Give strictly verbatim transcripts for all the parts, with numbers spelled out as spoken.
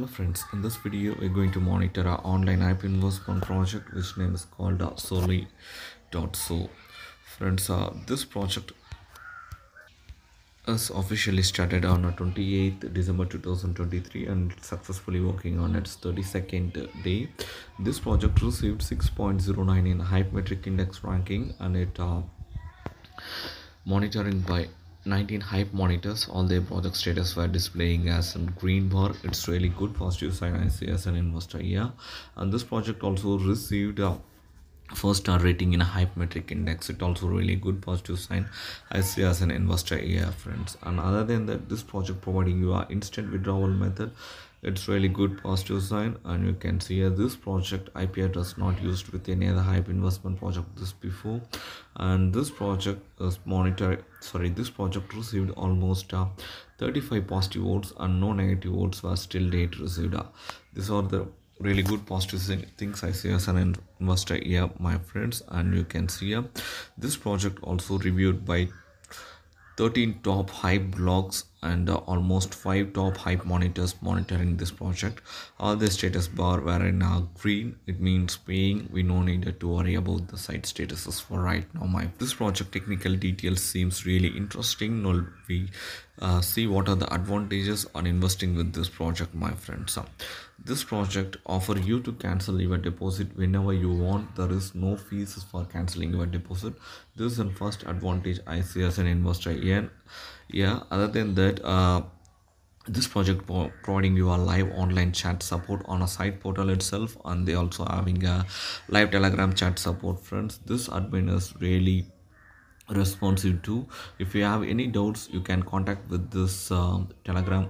Hello friends, in this video we're going to monitor our online HYIP inverse fund project, which name is called uh, Soli dot S O. Friends, uh, this project is officially started on twenty-eighth December two thousand twenty-three and successfully working on its thirty-second day. This project received six point zero nine in HYIP metric index ranking, and it uh, monitoring by nineteen HYIP monitors. All their project status were displaying as in green bar. It's really good positive sign I see as an investor here. Yeah. And this project also received a first star rating in a HYIP metric index. It also really good positive sign I see as an investor here, yeah, friends. And other than that, this project providing you our instant withdrawal method. It's really good positive sign, and you can see here this project I P address not used with any other HYIP investment project this before. And this project is monitored, sorry, this project received almost uh, thirty-five positive votes and no negative votes were still date received. Uh, these are the really good positive things I see as an investor here, my friends. And you can see here uh, this project also reviewed by thirteen top HYIP blogs and uh, almost five top HYIP monitors monitoring this project. All the status bar were in uh, green. It means paying. We no need to worry about the site statuses for right now. My this project technical details seems really interesting. No, we uh, see what are the advantages on investing with this project, my friends. Uh, this project offer you to cancel your deposit whenever you want. There is no fees for cancelling your deposit. This is the first advantage I see as an investor here. Yeah, other than that, uh this project providing you a live online chat support on a site portal itself, and they also having a live Telegram chat support, friends. This admin is really responsive too. If you have any doubts, you can contact with this um, Telegram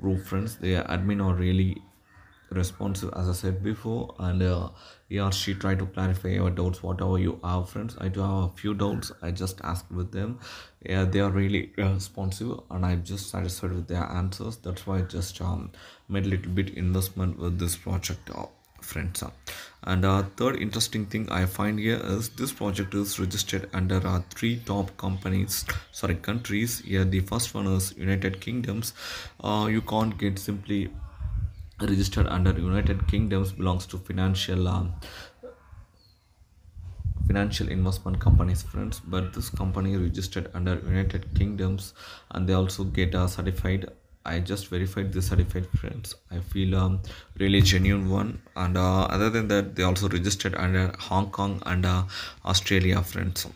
group, friends. Their admin are really responsive, as I said before, and uh, he or she tried to clarify your doubts whatever you have, friends. I do have a few doubts. I just asked with them. Yeah, they are really responsive, and I'm just satisfied with their answers. That's why I just um made a little bit investment with this project, uh, friends. And uh, third interesting thing I find here is this project is registered under uh, three top companies sorry countries here. Yeah, the first one is United Kingdoms. Uh, you can't get simply registered under United Kingdoms. Belongs to financial um, financial investment companies, friends, but this company registered under United Kingdoms, and they also get a uh, certified. I just verified this certified, friends. I feel um really genuine one. And uh, other than that, they also registered under Hong Kong and uh, Australia, friends.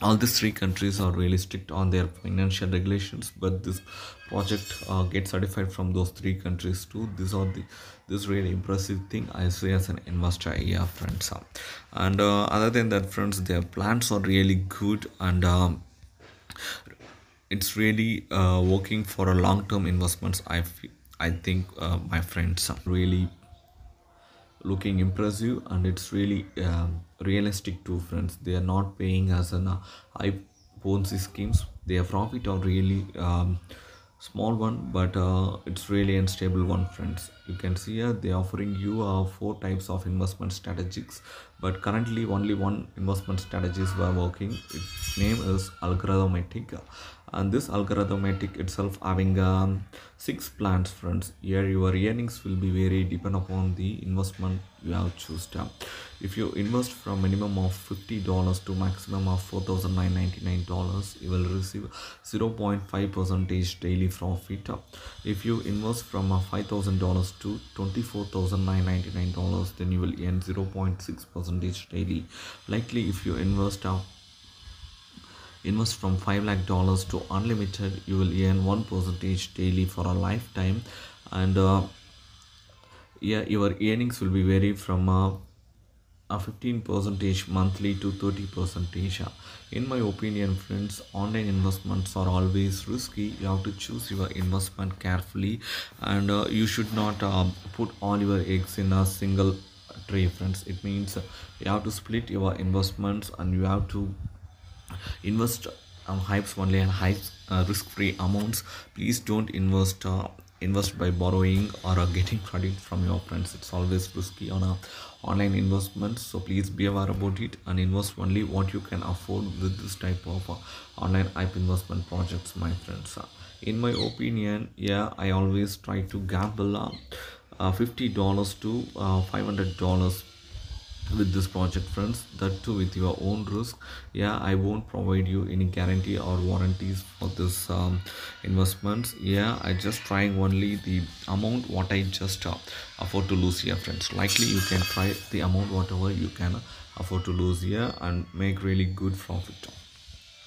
All these three countries are really strict on their financial regulations, but this project uh, gets certified from those three countries too. These are the this really impressive thing I see as an investor here, friends. And uh, other than that, friends, their plans are really good, and um, it's really uh, working for a long-term investments. I I think uh, my friends are really looking impressive, and it's really um, realistic too, friends. They are not paying as an uh, high Ponzi schemes. Their profit are really um, small one, but uh, it's really unstable one, friends. You can see here uh, they are offering you uh, four types of investment strategies, but currently only one investment strategies were working. Its name is algorithmic, and this algorithmic itself having um, six plans, friends. Here your earnings will be very depend upon the investment you have chosen. If you invest from minimum of fifty dollars to maximum of four thousand nine hundred ninety-nine dollars, you will receive zero point five percent daily profit. If you invest from five thousand dollars to twenty-four thousand nine hundred ninety-nine dollars, then you will earn zero point six percent daily. Likely, if you invest uh, invest from five lakh dollars to unlimited, you will earn one percent daily for a lifetime. And uh, yeah, your earnings will be vary from uh, a fifteen percent monthly to thirty percent. In my opinion, friends, online investments are always risky. You have to choose your investment carefully, and uh, you should not uh, put all your eggs in a single tray, friends. It means uh, you have to split your investments, and you have to invest on HYIPs only and HYIPs uh, risk-free amounts. Please don't invest uh, invest by borrowing or uh, getting credit from your friends. It's always risky on a online investments, so please be aware about it and invest only what you can afford with this type of uh, online HYIP investment projects, my friends. Uh, in my opinion, yeah, I always try to gamble uh, uh, fifty dollars to uh, five hundred dollars with this project, friends. That too with your own risk. Yeah, I won't provide you any guarantee or warranties for this um, investments. Yeah, I just trying only the amount what I just uh, afford to lose here, friends. Likely you can try the amount whatever you can afford to lose here and make really good profit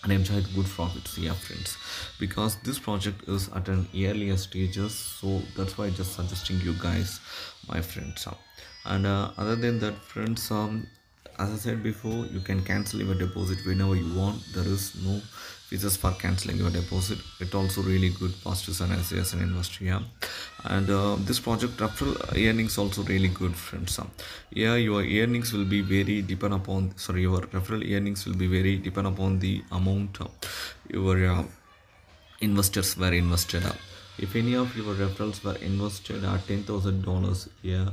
and enjoy good profits here, friends, because this project is at an earlier stages. So that's why I'm just suggesting you guys, my friends. And uh, other than that, friends, um as I said before, you can cancel your deposit whenever you want. There is no fees for canceling your deposit. It also really good pastures and as an investor. Yeah, and uh, this project referral earnings also really good, friends. Um, yeah, your earnings will be very depend upon sorry your referral earnings will be very depend upon the amount uh, your uh, investors were invested up. If any of your referrals were invested at ten thousand dollars, yeah,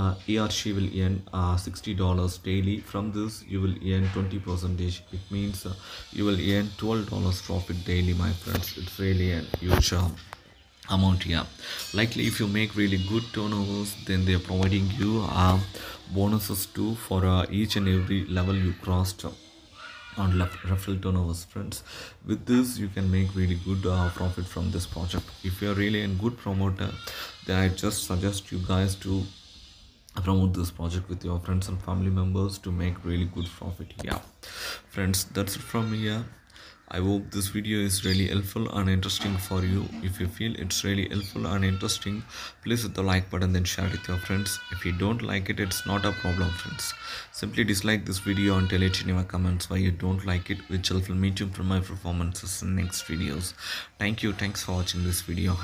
Uh, he or she will earn uh, sixty dollars daily. From this you will earn twenty percentage. It means uh, you will earn twelve dollars profit daily, my friends. It's really a huge uh, amount here. Likely if you make really good turnovers, then they are providing you uh, bonuses too for uh, each and every level you crossed uh, on referral turnovers, friends. With this you can make really good uh, profit from this project. If you are really a good promoter, then I just suggest you guys to promote this project with your friends and family members to make really good profit. Yeah, friends, that's it from here. I hope this video is really helpful and interesting for you. If you feel it's really helpful and interesting, please hit the like button, then share it with your friends. If you don't like it, it's not a problem, friends. Simply dislike this video and tell it in your comments why you don't like it, which will meet you from my performances in next videos. Thank you. Thanks for watching this video.